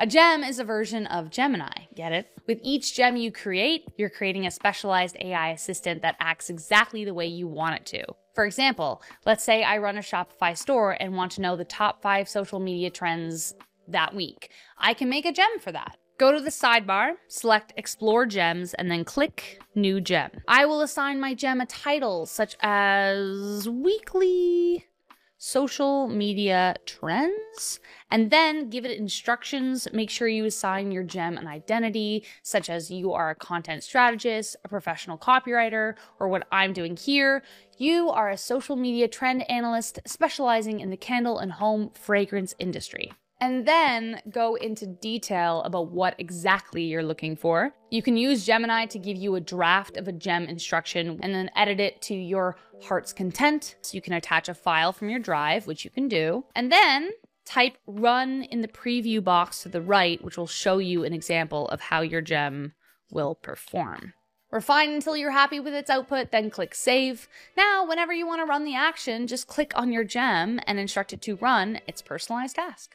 A gem is a version of Gemini. Get it? With each gem you create, you're creating a specialized AI assistant that acts exactly the way you want it to. For example, let's say I run a Shopify store and want to know the top 5 social media trends that week. I can make a gem for that. Go to the sidebar, select Explore Gems, and then click New Gem. I will assign my gem a title such as Weekly Social Media Trends, and then give it instructions. Make sure you assign your gem an identity, such as you are a content strategist, a professional copywriter, or what I'm doing here. You are a social media trend analyst specializing in the candle and home fragrance industry. And then go into detail about what exactly you're looking for. You can use Gemini to give you a draft of a gem instruction and then edit it to your heart's content. So you can attach a file from your drive, which you can do. And then type run in the preview box to the right, which will show you an example of how your gem will perform. Refine until you're happy with its output, then click save. Now, whenever you want to run the action, just click on your gem and instruct it to run its personalized task.